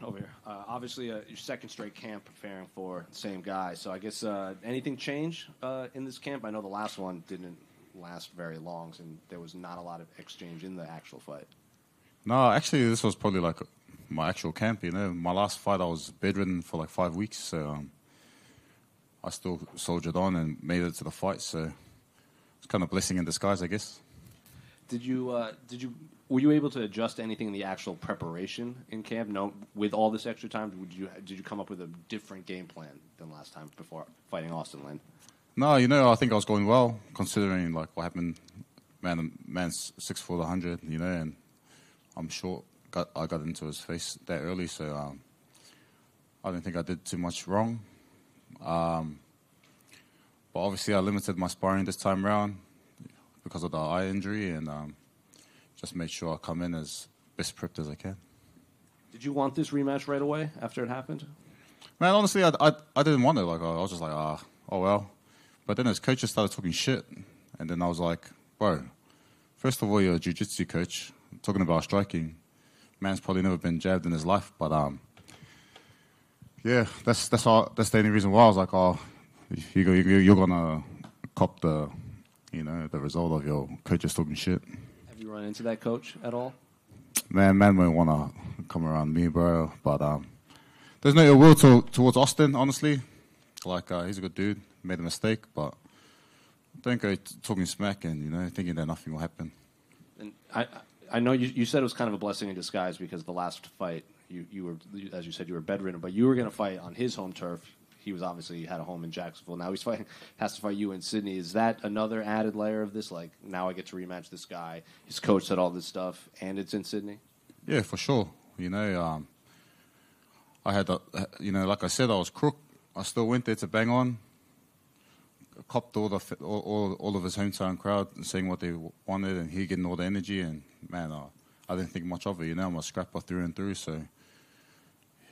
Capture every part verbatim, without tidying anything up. doing over here? Uh, obviously, uh, your second straight camp preparing for the same guy. So I guess uh, anything change uh, in this camp? I know the last one didn't last very long, and there was not a lot of exchange in the actual fight. No, actually, this was probably like my actual camp. You know, my last fight, I was bedridden for like five weeks. So um, I still soldiered on and made it to the fight. So it's kind of a blessing in disguise, I guess. Did you? Uh, did you? Were you able to adjust anything in the actual preparation in camp? No, with all this extra time, would you did you come up with a different game plan than last time before fighting Austin Lane? No, you know, I think I was going well considering like what happened. Man, man's six foot, a hundred, you know, and I'm short. Got I got into his face that early, so um, I don't think I did too much wrong. Um, but obviously, I limited my sparring this time around because of the eye injury and. Um, Just make sure I come in as best prepped as I can. Did you want this rematch right away after it happened? Man, honestly, I, I, I didn't want it. Like I was just like, ah, oh well. But then his coaches started talking shit. And then I was like, bro, first of all, you're a jiu-jitsu coach. I'm talking about striking. Man's probably never been jabbed in his life. But, um, yeah, that's that's all, that's the only reason why I was like, oh, you go, you, you're going to cop the, you know, the result of your coaches talking shit. You run into that coach at all? Man, man won't want to come around me, bro. But um, there's no ill will to, towards Austin, honestly. Like, uh, he's a good dude. Made a mistake, but don't go t talking smack and, you know, thinking that nothing will happen. And I I know you, you said it was kind of a blessing in disguise because the last fight, you, you were, as you said, you were bedridden, but you were going to fight on his home turf. He was obviously had a home in Jacksonville. Now he's fighting, has to fight you in Sydney. Is that another added layer of this? Like, now I get to rematch this guy. His coach said all this stuff, and it's in Sydney? Yeah, for sure. You know, um, I had, a, you know, like I said, I was crook. I still went there to bang on. Copped all, the, all, all, all of his hometown crowd and saying what they wanted, and he getting all the energy. And, man, I, I didn't think much of it. You know, I'm a scrapper through and through. So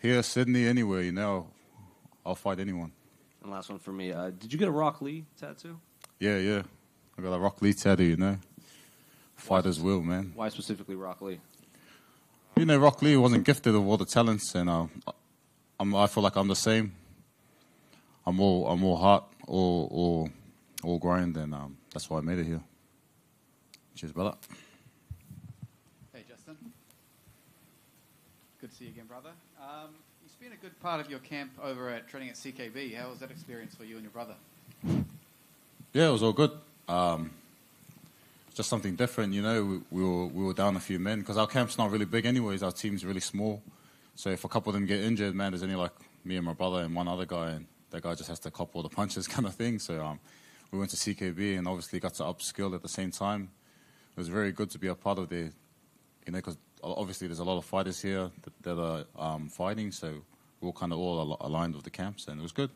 here, Sydney, anywhere, you know, I'll fight anyone. And last one for me. Uh, did you get a Rock Lee tattoo? Yeah, yeah. I got a Rock Lee tattoo, you know. Fighters will, man. Why specifically Rock Lee? You know, Rock Lee wasn't gifted with all the talents, and uh, I'm, I feel like I'm the same. I'm all, I'm all heart, all, all, all grind, and um, that's why I made it here. Cheers, brother. Hey, Justin. Good to see you again, brother. Um, It's been a good part of your camp over at training at C K B. How was that experience for you and your brother? Yeah, it was all good. Um, just something different, you know. We, we, were, we were down a few men because our camp's not really big anyways. Our team's really small. So if a couple of them get injured, man, there's only like me and my brother and one other guy, and that guy just has to cop all the punches kind of thing. So um, we went to C K B and obviously got to upskill at the same time. It was very good to be a part of the, you know, because obviously there's a lot of fighters here that, that are um, fighting, so we're kind of all al aligned with the camps, and it was good.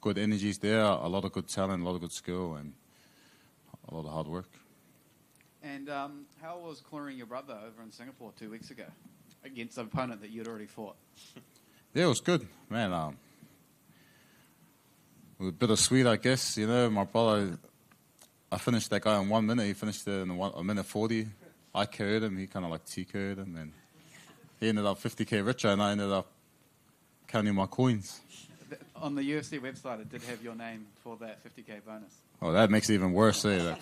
Good energies there, a lot of good talent, a lot of good skill, and a lot of hard work. And um, how was cornering your brother over in Singapore two weeks ago against an opponent that you'd already fought? Yeah, it was good, man. Um, it was bittersweet, I guess. You know, my brother, I finished that guy in one minute. He finished it in one, a minute forty. I K O'd him. He kind of like T K O'd him, and he ended up fifty K richer, and I ended up counting my coins. On the U F C website, it did have your name for that fifty K bonus. Oh, that makes it even worse, eh? Like,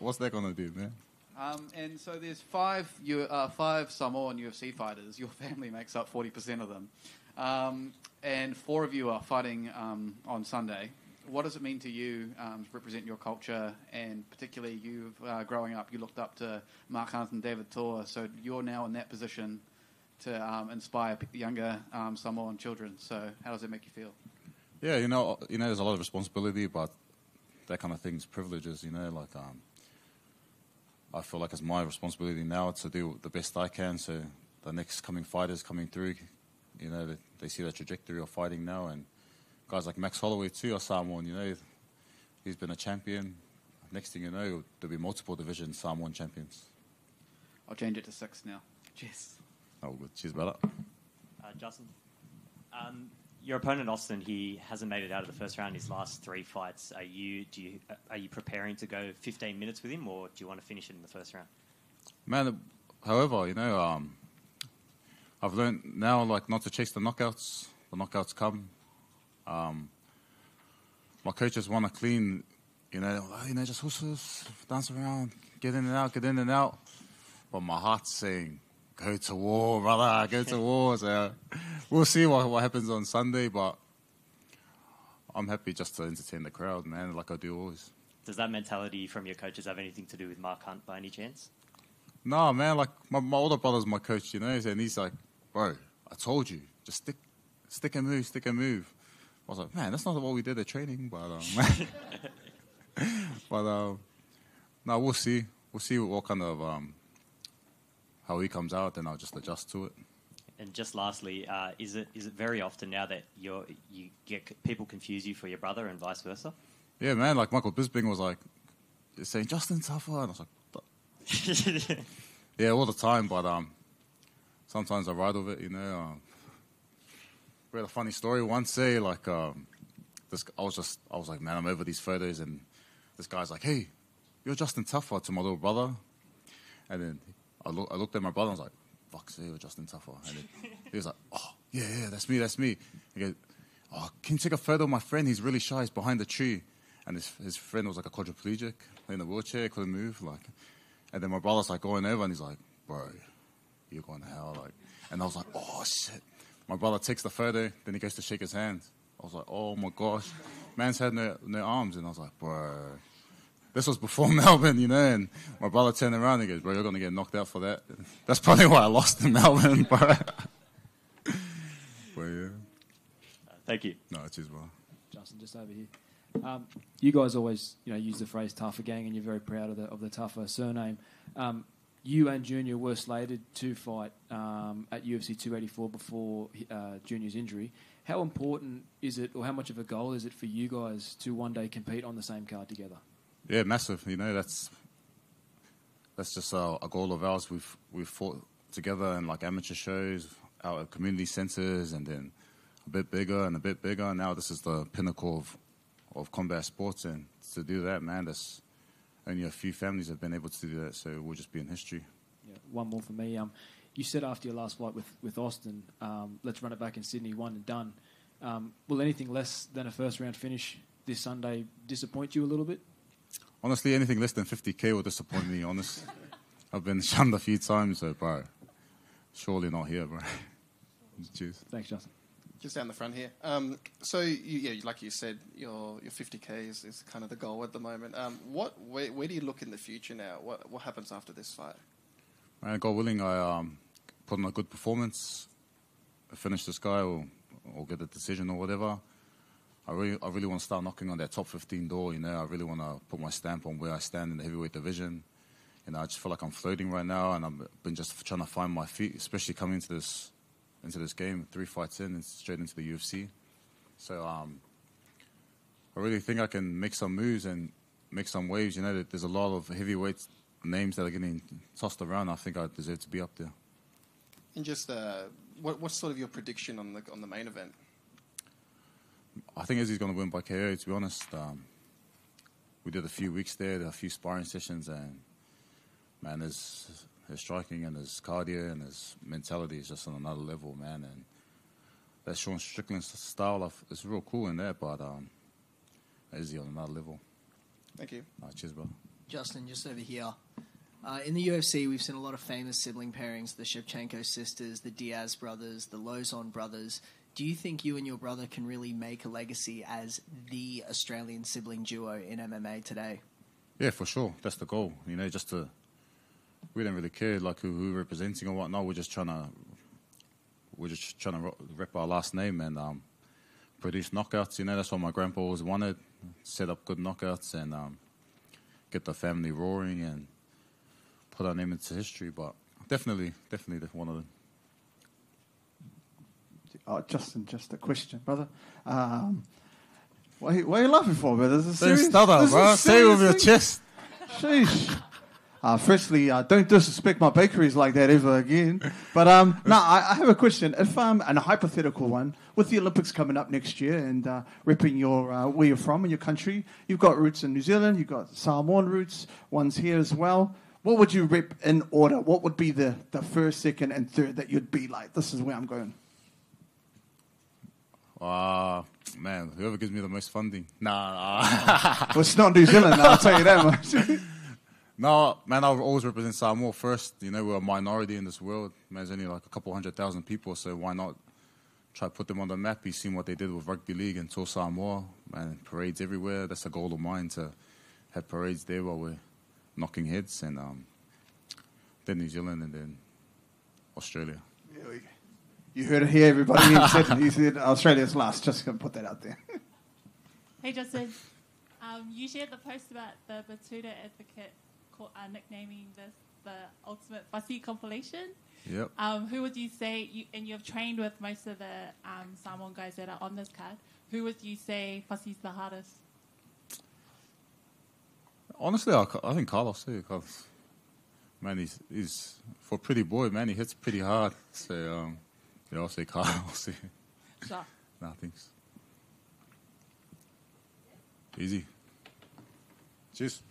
what's that going to do, man? Um, and so there's five, U uh, five Samoan U F C fighters. Your family makes up forty percent of them. Um, and four of you are fighting um, on Sunday. What does it mean to you um, to represent your culture, and particularly you uh, growing up, you looked up to Mark Hunt and David Tua, so you're now in that position to um, inspire younger um, Samoan children. So how does that make you feel? Yeah, you know, you know, there's a lot of responsibility, but that kind of thing's privileges, you know. Like, um, I feel like it's my responsibility now to do the best I can, so the next coming fighters coming through, you know, they, they see the trajectory of fighting now, and guys like Max Holloway too, or Samoan, you know, he's been a champion. Next thing you know, there'll be multiple division Samoan champions. I'll change it to six now. Cheers. Oh, good. Cheers, brother. Uh, Justin, um, your opponent Austin, he hasn't made it out of the first round. His last three fights. Are you? Do you? Are you preparing to go fifteen minutes with him, or do you want to finish it in the first round? Man, however, you know, um, I've learned now, like, not to chase the knockouts. The knockouts come. Um, my coaches want to clean, you know, you know, just whoosh, whoosh, dance around, get in and out, get in and out. But my heart's saying, go to war, brother, go to war. So we'll see what, what happens on Sunday, but I'm happy just to entertain the crowd, man, like I do always. Does that mentality from your coaches have anything to do with Mark Hunt by any chance? No, man, like, my, my older brother's my coach, you know, and he's like, bro, I told you, just stick stick and move, stick and move. I was like, man, that's not what we did at training, but, um, but um, no, we'll see. We'll see what kind of, um, how he comes out, then I'll just adjust to it. And just lastly, uh, is it is it very often now that you're, you get people confuse you for your brother and vice versa? Yeah, man, like Michael Bisping was like, saying, Justin Tafa, and I was like, yeah, all the time, but um, sometimes I ride with it, you know. Um, we had a funny story once, eh? Like, um, this, I was just, I was like, man, I'm over these photos, and this guy's like, hey, you're Justin Tafa, to my little brother. And then I, look, I looked at my brother, and I was like, fuck, so you're Justin Tafa. And then he was like, oh, yeah, yeah, that's me, that's me. He goes, oh, can you take a photo of my friend? He's really shy, he's behind the tree. And his, his friend was like a quadriplegic, in a wheelchair, couldn't move, like. And then my brother's like going over and he's like, bro, you're going to hell. Like, and I was like, oh, shit. My brother takes the photo, then he goes to shake his hand. I was like, oh, my gosh. Man's had no, no arms. And I was like, bro. This was before Melbourne, you know. And my brother turned around and he goes, bro, you're going to get knocked out for that. That's probably why I lost in Melbourne, bro. But, yeah. Thank you. No, cheers, bro. Justin, just over here. Um, you guys always, you know, use the phrase Tafa Gang, and you're very proud of the of the Tafa surname. Um, you and Junior were slated to fight um, at U F C two eighty-four before uh, Junior's injury. How important is it, or how much of a goal is it for you guys to one day compete on the same card together? Yeah, massive. You know, that's that's just uh, a goal of ours. We've we've fought together in like amateur shows, our community centres, and then a bit bigger and a bit bigger. Now this is the pinnacle of. of combat sports, and to do that, man, that's only a few families have been able to do that, so we'll just be in history. Yeah, one more for me. Um, you said after your last fight with, with Austin, um, let's run it back in Sydney, one and done. Um, will anything less than a first-round finish this Sunday disappoint you a little bit? Honestly, anything less than fifty K will disappoint me, honest. I've been shunned a few times, so, bro, surely not here, bro. Cheers. Thanks, Justin. Just down the front here. Um, so, you, yeah, like you said, your your fifty K is, is kind of the goal at the moment. Um, what where, where do you look in the future now? What what happens after this fight? Man, God willing, I um, put in a good performance, I finish this guy, or or get a decision or whatever. I really I really want to start knocking on that top fifteen door. You know, I really want to put my stamp on where I stand in the heavyweight division. You know, I just feel like I'm floating right now, and I've been just trying to find my feet, especially coming into this. into this game, three fights in and straight into the U F C. So um, I really think I can make some moves and make some waves. You know, there's a lot of heavyweight names that are getting tossed around. I think I deserve to be up there. And just uh, what, what's sort of your prediction on the on the main event? I think Izzy's going to win by K O, to be honest. Um, we did a few weeks there, a few sparring sessions, and, man, there's... his striking and his cardio and his mentality is just on another level, man. And that Sean Strickland style of, it's real cool in there, but um, Izzy on another level. Thank you. All right, cheers, bro. Justin, just over here. Uh, in the U F C, we've seen a lot of famous sibling pairings, the Shevchenko sisters, the Diaz brothers, the Lozon brothers. Do you think you and your brother can really make a legacy as the Australian sibling duo in M M A today? Yeah, for sure. That's the goal, you know, just to... We don't really care like who who representing or whatnot. We're just trying to we're just trying to rep our last name and um, produce knockouts. You know, that's what my grandpa always wanted. Set up good knockouts and um, get the family roaring and put our name into history. But definitely, definitely one of them. Oh, Justin, just a question, brother. Um, what, are you, what are you laughing for, brother? This is serious. Stutter, bro. Say it with your chest. Sheesh. Uh, firstly, uh, don't disrespect my bakeries like that ever again. But um, no, I, I have a question. If um, and a hypothetical one, with the Olympics coming up next year and uh, repping your uh, where you're from in your country, you've got roots in New Zealand, you've got Samoan roots, ones here as well. What would you rep in order? What would be the, the first, second, and third that you'd be like, this is where I'm going? Uh, man, whoever gives me the most funding. Nah. nah. Well, it's not New Zealand, I'll tell you that much. No, man, I would always represent Samoa first. You know, we're a minority in this world. Man, there's only like a couple hundred thousand people, so why not try to put them on the map? You've seen what they did with rugby league and Tua Samoa, man, parades everywhere. That's a goal of mine, to have parades there while we're knocking heads, and um, then New Zealand, and then Australia. Yeah, we, you heard it here, everybody. He said, he said Australia's last. Just going to put that out there. Hey, Justin. Um, you shared the post about the Batuta advocate call, uh, nicknaming this the ultimate fussy compilation. Yep. Um, who would you say, you, and you've trained with most of the um, Samoan guys that are on this card, who would you say fussy's the hardest? Honestly, I, I think Carlos too. Carlos, man, he's, he's for a pretty boy, man, he hits pretty hard. So, um, yeah, I'll say Carlos. Sure. Nah, thanks. Easy. Cheers.